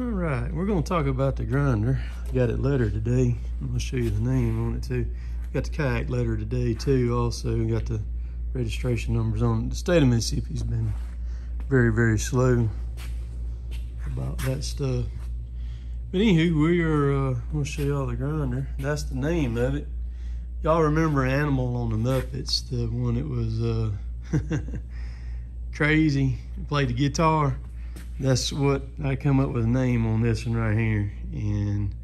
All right, we're gonna talk about the grinder. I got it lettered today. I'm gonna show you the name on it too. Got the kayak letter today too. Also got the registration numbers on it. The state of Mississippi's been very, very slow about that stuff. But anywho, we are gonna show y'all the grinder. That's the name of it. Y'all remember Animal on the Muppets, the one that was crazy, played the guitar. That's what I come up with a name on this one right here, and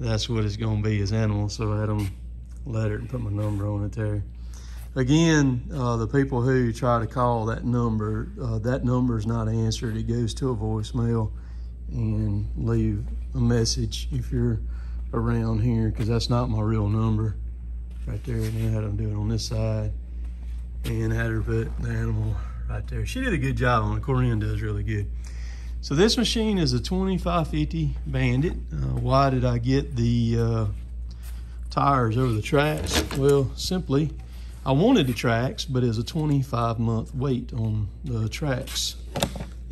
that's what it's gonna be, is Animal. So I had them letter it and put my number on it there. Again, the people who try to call that number is not answered. It goes to a voicemail, and leave a message if you're around here, because that's not my real number right there. And I had them do it on this side, and had her put the Animal right there. She did a good job on it. Corinne does really good. So this machine is a 2550 Bandit. Why did I get the tires over the Trax? Well, simply, I wanted the Trax, but it was a 25-month wait on the Trax.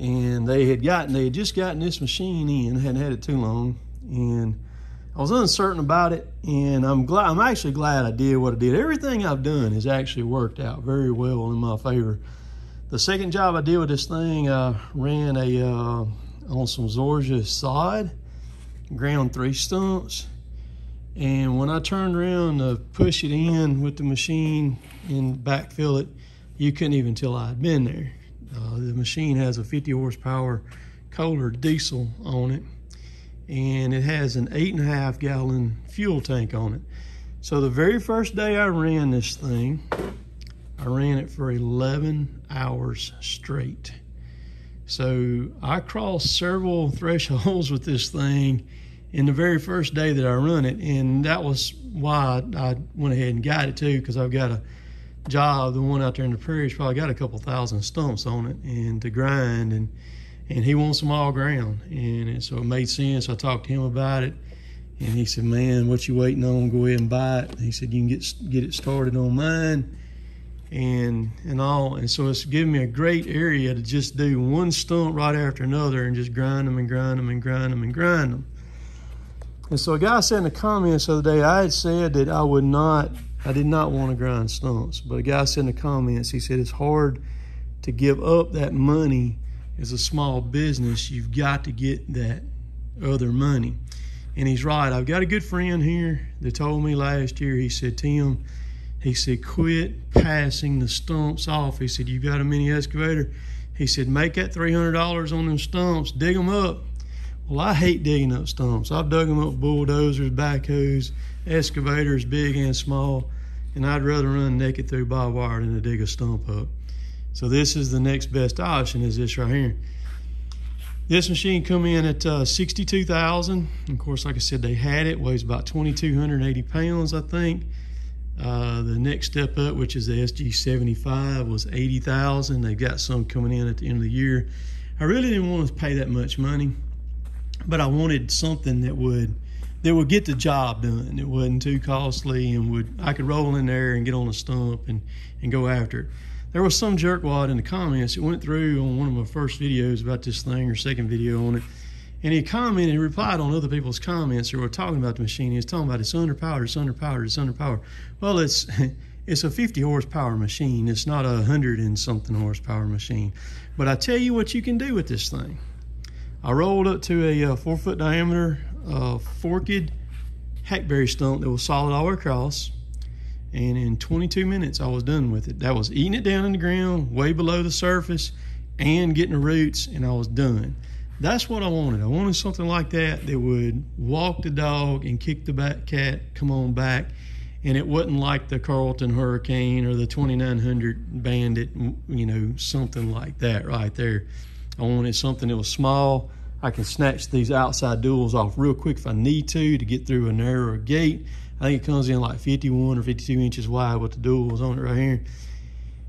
And they had just gotten this machine in, hadn't had it too long. And I was uncertain about it, and I'm actually glad I did what I did. Everything I've done has actually worked out very well in my favor. The second job I did with this thing, I ran on some Zorgia sod, ground 3 stumps. And when I turned around to push it in with the machine and backfill it, you couldn't even tell I had been there. The machine has a 50 horsepower Kohler diesel on it, and it has an 8.5 gallon fuel tank on it. So the very first day I ran this thing, I ran it for 11 hours straight. So I crossed several thresholds with this thing in the very first day that I run it, and that was why I went ahead and got it too, because I've got a job, the one out there in the prairie's probably got a couple thousand stumps on it and to grind, and he wants them all ground, and so it made sense. I talked to him about it, and he said, "Man, what you waiting on? Go ahead and buy it." And he said, "You can get it started on mine." And all, and so it's given me a great area to just do one stump right after another and just grind them and grind them and grind them and grind them. And so a guy said in the comments the other day, I had said that I did not want to grind stumps, but a guy said in the comments, he said, "It's hard to give up that money as a small business. You've got to get that other money." And he's right. I've got a good friend here that told me last year, he said, "Tim," he said, "quit passing the stumps off." He said, "You've got a mini excavator." He said, "Make that $300 on them stumps, dig them up." Well, I hate digging up stumps. I've dug them up with bulldozers, backhoes, excavators, big and small, and I'd rather run naked through barbed wire than to dig a stump up. So this is the next best option, is this right here. This machine come in at 62,000. Of course, like I said, they had it, weighs about 2,280 pounds, I think. The next step up, which is the SG-75, was 80,000. They've got some coming in at the end of the year. I really didn't want to pay that much money, but I wanted something that would get the job done. It wasn't too costly, and I could roll in there and get on a stump and go after it. There was some jerkwad in the comments that went through on one of my first videos about this thing, or second video on it, and he commented, he replied on other people's comments that were talking about the machine. He was talking about it's underpowered, it's underpowered, it's underpowered. Well, it's a 50 horsepower machine. It's not a 100 and something horsepower machine. But I tell you what you can do with this thing. I rolled up to a 4 foot diameter forked hackberry stump that was solid all the way across. And in 22 minutes, I was done with it. That was eating it down in the ground, way below the surface, and getting the roots, and I was done. That's what I wanted. I wanted something like that would walk the dog and kick the back cat, come on back. And it wasn't like the Carlton Hurricane or the 2900 Bandit, you know, something like that right there. I wanted something that was small. I can snatch these outside duals off real quick if I need to get through a narrower gate. I think it comes in like 51 or 52 inches wide with the duals on it right here.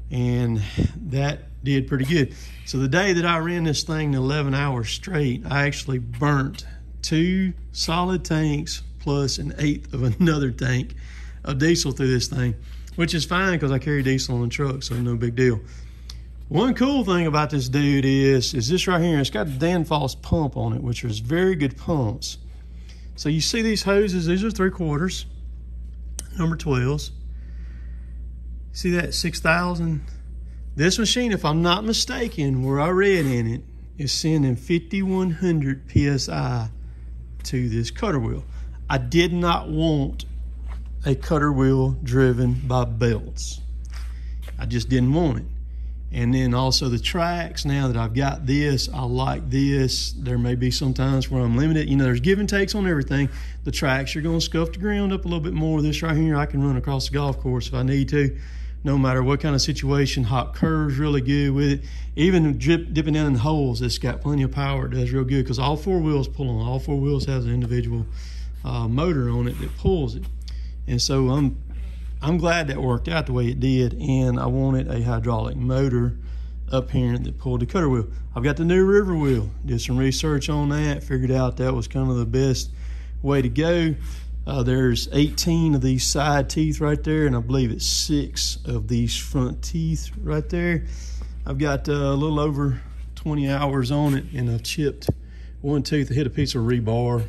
And that did pretty good. So the day that I ran this thing 11 hours straight, I actually burnt 2 solid tanks plus 1/8 of another tank of diesel through this thing, which is fine because I carry diesel on the truck, so no big deal. One cool thing about this dude is this right here. It's got a Danfoss pump on it, which is very good pumps. So you see these hoses, these are 3/4, number 12s. See that 6,000? This machine, if I'm not mistaken, where I read in it, is sending 5,100 PSI to this cutter wheel. I did not want a cutter wheel driven by belts. I just didn't want it. And then also the Trax, now that I've got this, I like this. There may be some times where I'm limited. You know, there's give and takes on everything. The Trax, you're gonna scuff the ground up a little bit more. This right here, I can run across the golf course if I need to, no matter what kind of situation. Hot curves really good with it. Even dipping down in the holes, it's got plenty of power. It does real good because all four wheels pull on. All four wheels has an individual motor on it that pulls it. And so I'm glad that worked out the way it did, and I wanted a hydraulic motor up here that pulled the cutter wheel. I've got the new river wheel. Did some research on that, figured out that was kind of the best way to go. There's 18 of these side teeth right there, and I believe it's 6 of these front teeth right there. I've got a little over 20 hours on it, and I've chipped one tooth. I hit a piece of rebar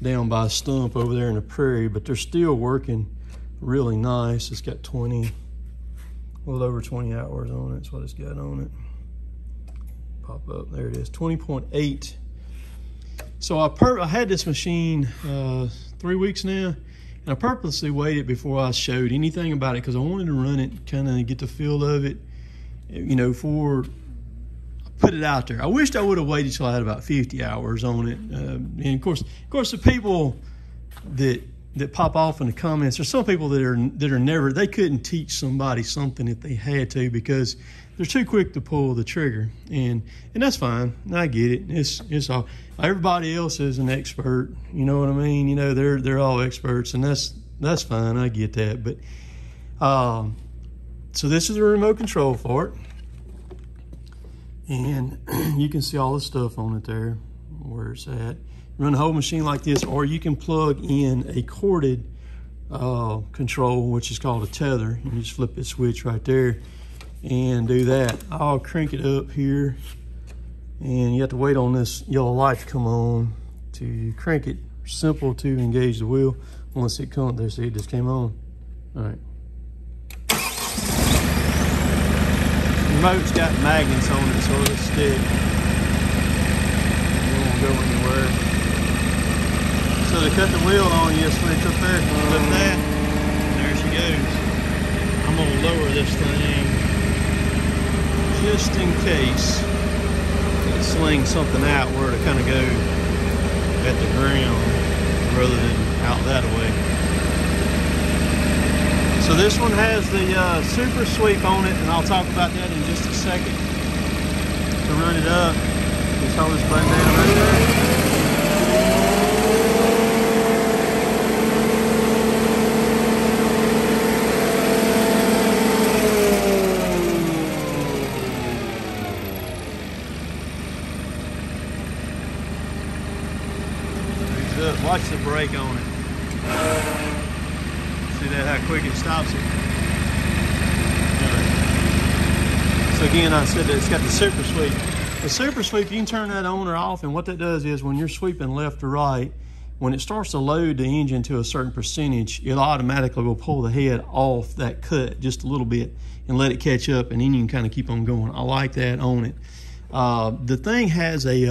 down by a stump over there in the prairie, but they're still working really nice. It's got 20, a little over 20 hours on it. That's what it's got on it. Pop up, there it is, 20.8. So I had this machine 3 weeks now, and I purposely waited before I showed anything about it because I wanted to run it, kind of get the feel of it, you know, for put it out there. I wished I would have waited till I had about 50 hours on it. And of course, the people that pop off in the comments. There's some people that are never, they couldn't teach somebody something if they had to because they're too quick to pull the trigger. And that's fine. I get it. It's all, everybody else is an expert. You know what I mean? You know, they're all experts, and that's fine. I get that. But so this is a remote control for it. And you can see all the stuff on it there, where it's at. Run a whole machine like this, or you can plug in a corded control, which is called a tether. You just flip this switch right there and do that. I'll crank it up here, and you have to wait on this yellow light to come on to crank it. Simple to engage the wheel once it comes. There, see, it just came on. All right. The remote's got magnets on it, so it'll stick. It won't go anywhere. So they cut the wheel on you, switch up there, flip that, and there she goes. I'm gonna lower this thing just in case it slings something out where to kind of go at the ground rather than out that way. So this one has the super sweep on it, and I'll talk about that in just a second. To run it up, just hold this button down right there. Watch the brake on it. See that, how quick it stops it. So again, I said that it's got the super sweep. The super sweep, you can turn that on or off, and what that does is when you're sweeping left to right, when it starts to load the engine to a certain percentage, it automatically will pull the head off that cut just a little bit and let it catch up, and then you can kind of keep on going. I like that on it. The thing has a,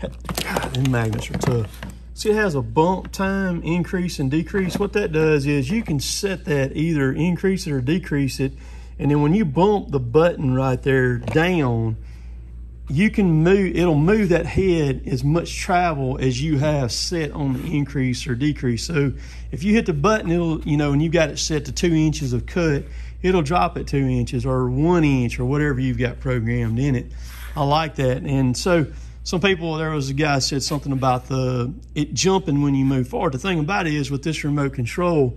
God, them magnets are tough. See, it has a bump time, increase and decrease. What that does is you can set that, either increase it or decrease it. And then when you bump the button right there down, you can move, it'll move that head as much travel as you have set on the increase or decrease. So if you hit the button, it'll, you know, and you've got it set to 2 inches of cut, it'll drop it 2 inches or 1 inch or whatever you've got programmed in it. I like that. And so some people, there was a guy said something about it jumping when you move forward. The thing about it is with this remote control,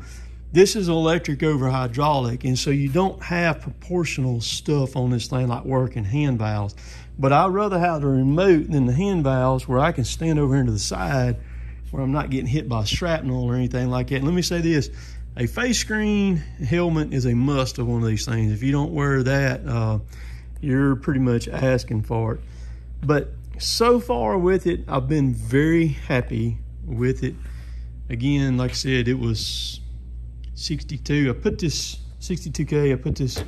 this is electric over hydraulic, and so you don't have proportional stuff on this thing like working hand valves. But I'd rather have the remote than the hand valves where I can stand over here to the side where I'm not getting hit by shrapnel or anything like that. And let me say this, A face screen helmet is a must of one of these things. If you don't wear that, you're pretty much asking for it. But so far with it, I've been very happy with it. Again, like I said, it was 62. I put this 62K, I put this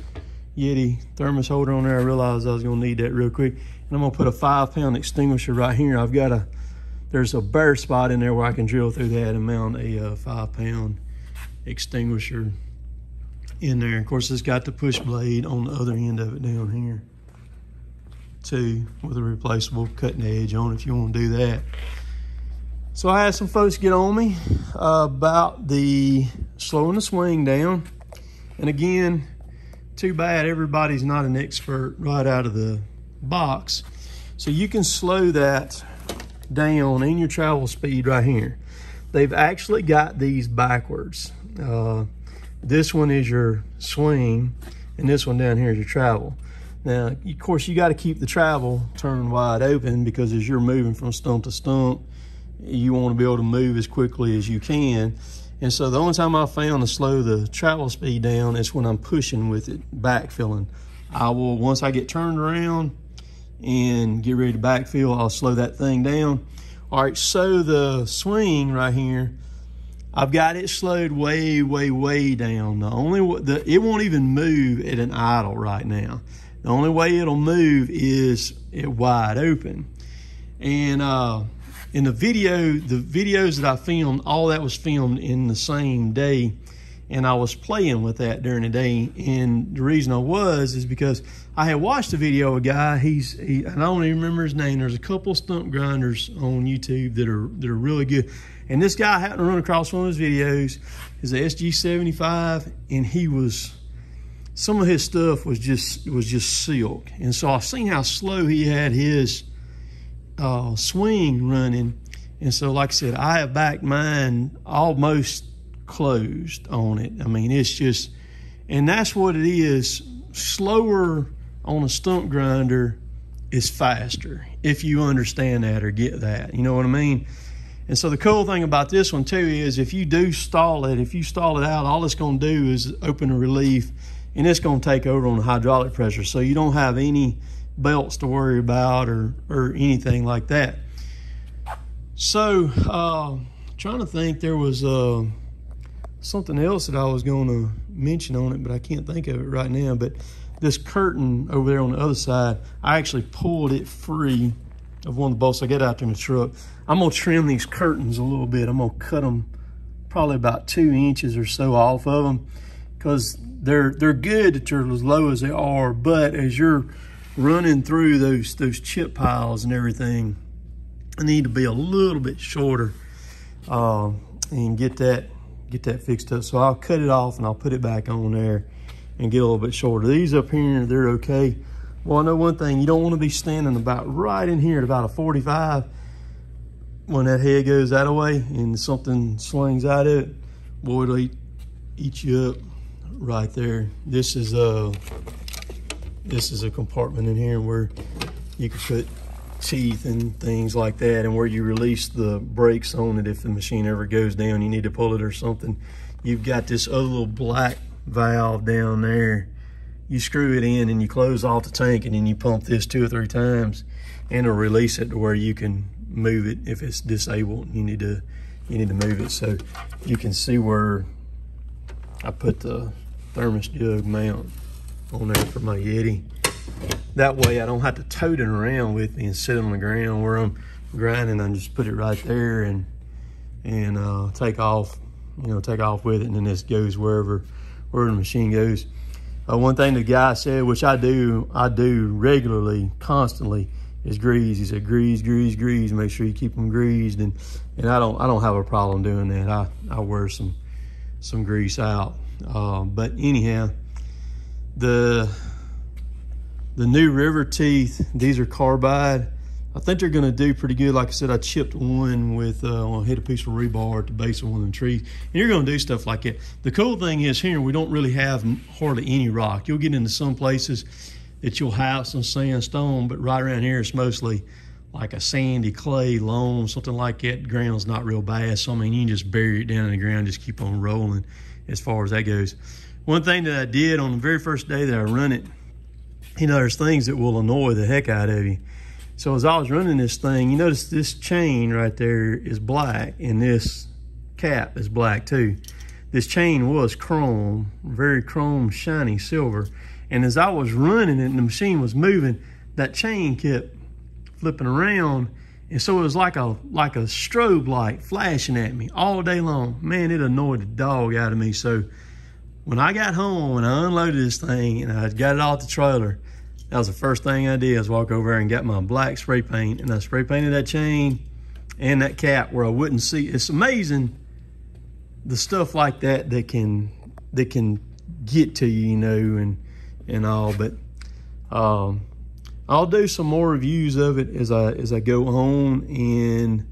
Yeti thermos holder on there. I realized I was gonna need that real quick. And I'm gonna put a 5-pound extinguisher right here. I've got a, there's a bare spot in there where I can drill through that and mount a 5-pound extinguisher in there. Of course, it's got the push blade on the other end of it down here too, with a replaceable cutting edge on if you wanna do that. So I had some folks get on me about the slowing the swing down. And again, too bad everybody's not an expert right out of the box. So you can slow that down in your travel speed right here. They've actually got these backwards. This one is your swing, and this one down here is your travel. Now, of course, you got to keep the travel turned wide open, because as you're moving from stump to stump, you want to be able to move as quickly as you can. And so the only time I found to slow the travel speed down is when I'm pushing with it, backfilling. I will, once I get turned around and get ready to backfill, I'll slow that thing down. All right, so the swing right here, I've got it slowed way, way, way down. The only it won't even move at an idle right now. The only way it'll move is it wide open. And in the videos that I filmed, all that was filmed in the same day, and I was playing with that during the day. And the reason I was is because I had watched a video of a guy, I don't even remember his name. There's a couple stump grinders on YouTube that are really good. And this guy happened to run across one of his videos. It's a SG-75, and he was, some of his stuff was just silk. And so I've seen how slow he had his swing running, and so like I said, I have backed mine almost closed on it. I mean, it's just, and that's what it is. Slower on a stump grinder is faster, if you understand that or get that, you know what I mean? And so the cool thing about this one too is if you do stall it, if you stall it out, all it's going to do is open a relief, and it's going to take over on the hydraulic pressure, so you don't have any belts to worry about or anything like that. So trying to think, there was something else that I was going to mention on it, but I can't think of it right now. But this curtain over there on the other side, I actually pulled it free of one of the bolts I got out there in the truck. I'm gonna trim these curtains a little bit. I'm gonna cut them probably about 2 inches or so off of them, because they're good that you're as low as they are, but as you're running through those chip piles and everything, I need to be a little bit shorter and get that fixed up. So I'll cut it off and I'll put it back on there and get a little bit shorter. These up here, they're okay. Well, I know one thing, you don't want to be standing about right in here at about a 45 when that head goes that away and something slings out of it. Boy, it'll eat you up right there. This is a compartment in here where you can put teeth and things like that, and where you release the brakes on it. If the machine ever goes down, you need to pull it or something. You've got this other little black valve down there. You screw it in and you close off the tank, and then you pump this 2 or 3 times and it'll release it to where you can move it if it's disabled and you need to move it. So you can see where I put the thermos jug mount on there for my Yeti. That way I don't have to tote it around with me and sit on the ground where I'm grinding. I just put it right there and take off, you know, take off with it, and then this goes wherever the machine goes. One thing the guy said, which I do regularly, constantly, is grease. He said grease, make sure you keep them greased, and I don't have a problem doing that. I wear some grease out, but anyhow, the new river teeth, these are carbide. I think they're going to do pretty good. Like I said, I chipped one with I hit a piece of rebar at the base of one of the trees, and you're going to do stuff like that. The cool thing is here, we don't really have hardly any rock. You'll get into some places that you'll have some sandstone, but right around here it's mostly like a sandy clay loam, something like that. The ground's not real bad, so I mean you can just bury it down in the ground, just keep on rolling. as far as that goes. One thing that I did on the very first day that I run it, you know, there's things that will annoy the heck out of you. So as I was running this thing, you notice this chain right there is black, and this cap is black too. This chain was chrome, very chrome, shiny silver. And as I was running it and the machine was moving, that chain kept flipping around. And so it was like a strobe light flashing at me all day long. Man, it annoyed the dog out of me. So when I got home and I unloaded this thing and I got it off the trailer, that was the first thing I did, is walk over there and got my black spray paint, and I spray painted that chain and that cap where I wouldn't see. It's amazing the stuff like that that can get to you, you know, and all. But I'll do some more reviews of it as I go on, and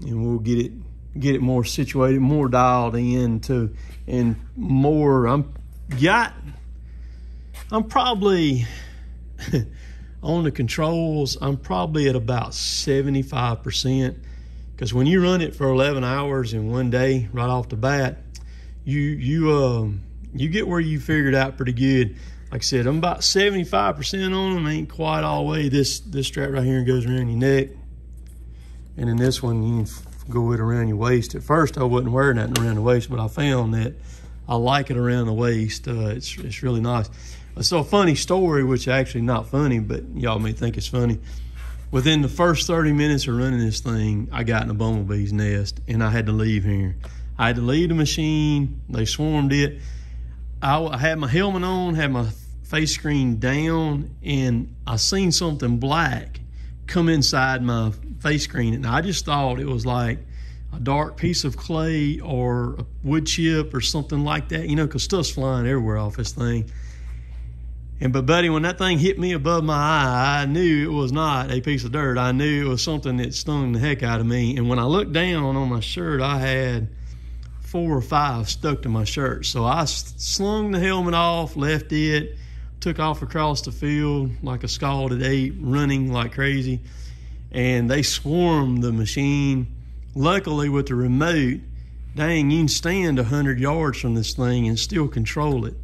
we'll get it more situated, more dialed in to, and more. I'm probably on the controls, I'm probably at about 75%, because when you run it for 11 hours in one day right off the bat, you get where you figured out pretty good. Like I said, I'm about 75% on them. I ain't quite all the way. This strap right here goes around your neck, and then this one you can go with around your waist. At first I wasn't wearing that around the waist, but I found that I like it around the waist. It's really nice. So a funny story, which actually not funny, but y'all may think it's funny. Within the first 30 minutes of running this thing, I got in a bumblebee's nest, and I had to leave here. I had to leave the machine. They swarmed it. I had my helmet on, had my face screen down, and I seen something black come inside my face screen, and I just thought it was like a dark piece of clay or a wood chip or something like that, you know, because stuff's flying everywhere off this thing. And but buddy, when that thing hit me above my eye, I knew it was not a piece of dirt. I knew it was something that stung the heck out of me. And when I looked down on my shirt, I had 4 or 5 stuck to my shirt. So I slung the helmet off, left it, took off across the field like a scalded ape, running like crazy. And they swarmed the machine. Luckily, with the remote, dang, you can stand 100 yards from this thing and still control it.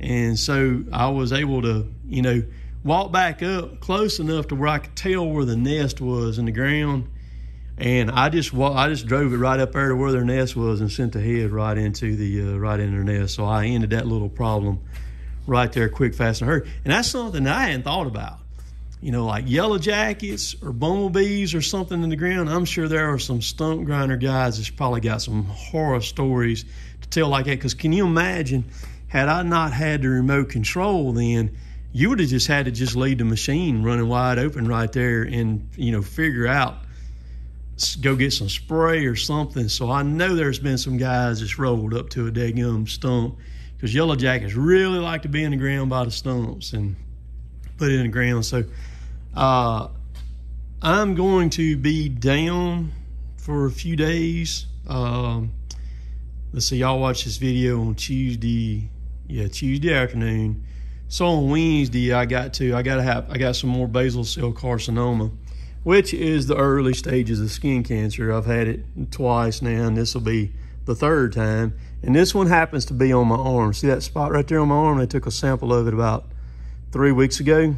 And so I was able to, you know, walk back up close enough to where I could tell where the nest was in the ground. And I just drove it right up there to where their nest was and sent the head right into their nest. So I ended that little problem right there quick, fast, and hurry. And that's something that I hadn't thought about. You know, like yellow jackets or bumblebees or something in the ground. I'm sure there are some stump grinder guys that's probably got some horror stories to tell like that. Because can you imagine, had I not had the remote control then, you would have just had to just leave the machine running wide open right there and, you know, figure out, go get some spray or something. So I know there's been some guys that's rolled up to a daggum stump, because yellow jackets really like to be in the ground by the stumps and put it in the ground. So I'm going to be down for a few days. Let's see, y'all watch this video on Tuesday. Yeah, Tuesday afternoon. So on Wednesday, I got some more basal cell carcinoma, which is the early stages of skin cancer. I've had it twice now, and this will be the third time. And this one happens to be on my arm. See that spot right there on my arm? They took a sample of it about 3 weeks ago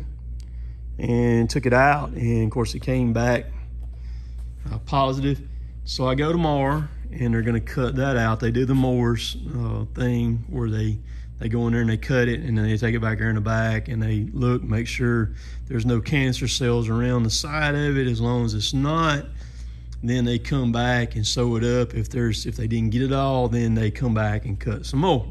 and took it out, and of course it came back positive. So I go tomorrow and they're going to cut that out. They do the Moore's thing where they go in there and they cut it, and then they take it back there in the back and they look, make sure there's no cancer cells around the side of it. As long as it's not, then they come back and sew it up. If they didn't get it all, then they come back and cut some more.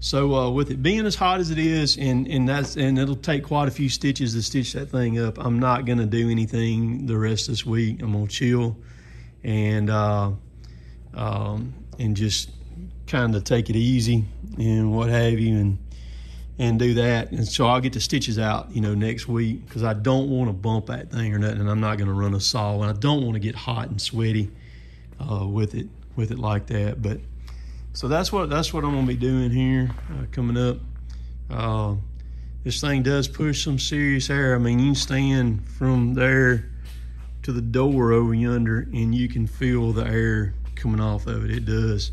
So with it being as hot as it is, and it'll take quite a few stitches to stitch that thing up, I'm not going to do anything the rest of this week. I'm going to chill and just kind of take it easy and what have you, and do that. And so I'll get the stitches out, you know, next week, because I don't want to bump that thing or nothing, and I'm not going to run a saw, and I don't want to get hot and sweaty with it like that. But so that's what I'm gonna be doing here coming up. This thing does push some serious air. I mean, you can stand from there to the door over yonder and you can feel the air coming off of it. It does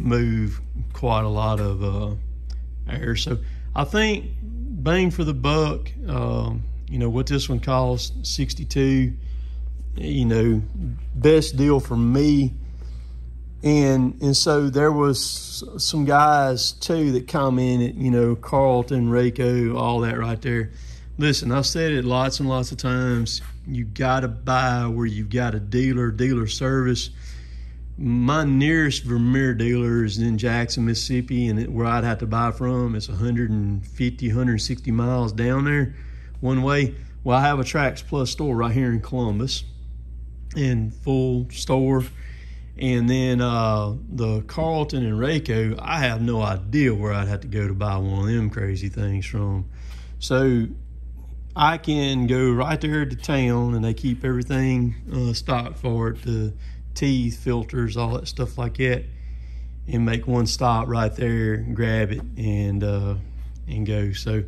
move quite a lot of air. So I think bang for the buck, you know, what this one costs, $62, you know, best deal for me. And so there was some guys too that commented, you know, Carlton, Rayco, all that right there. Listen, I've said it lots and lots of times, you gotta buy where you've got a dealer service. My nearest Vermeer dealer is in Jackson, Mississippi, and where I'd have to buy from, it's 150, 160 miles down there one way. Well, I have a Trax Plus store right here in Columbus, and full store. And then the Carlton and Rayco, I have no idea where I'd have to go to buy one of them crazy things from. So I can go right there to town, and they keep everything stocked for it, the teeth, filters, all that stuff like that, and make one stop right there, grab it, and go. So,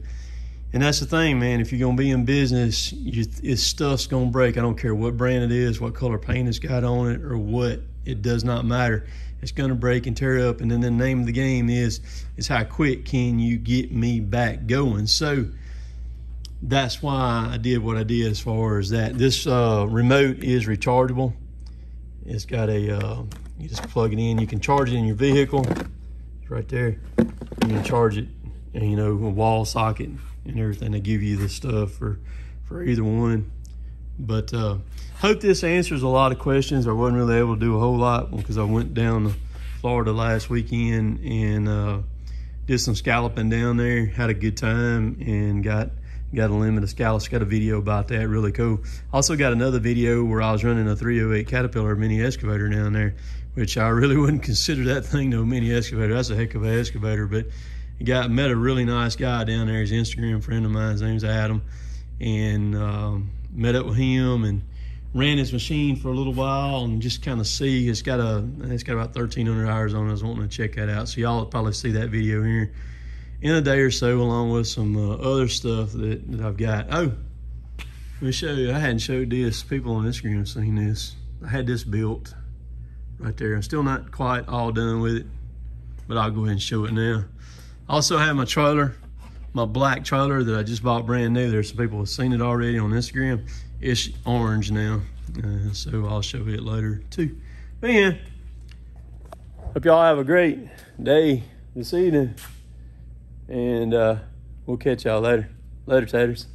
and that's the thing, man. If you're gonna be in business, it's stuff's gonna break. I don't care what brand it is, what color paint it's got on it, or what. It does not matter. It's going to break and tear up. And then the name of the game is how quick can you get me back going? So that's why I did what I did as far as that. This remote is rechargeable. It's got a, you just plug it in. You can charge it in your vehicle. It's right there. You can charge it, and, you know, a wall socket and everything. They give you the stuff for either one. But hope this answers a lot of questions. I wasn't really able to do a whole lot because I went down to Florida last weekend and did some scalloping down there. Had a good time and got a limit of scallops. Got a video about that, really cool. Also got another video where I was running a 308 Caterpillar mini excavator down there, which I really wouldn't consider that thing no mini excavator. That's a heck of an excavator. But met a really nice guy down there. He's an Instagram friend of mine. His name's Adam. And met up with him and ran his machine for a little while and just kind of see, it's got about 1,300 hours on it. I was wanting to check that out. So y'all will probably see that video here in a day or so, along with some other stuff that I've got. Oh, let me show you, I hadn't showed this. People on Instagram have seen this. I had this built right there. I'm still not quite all done with it, but I'll go ahead and show it now. I also have my trailer, my black trailer that I just bought brand new. There's some people who have seen it already on Instagram. It's orange now, so I'll show it later too. Man, hope y'all have a great day this evening, and we'll catch y'all later. Later, taters.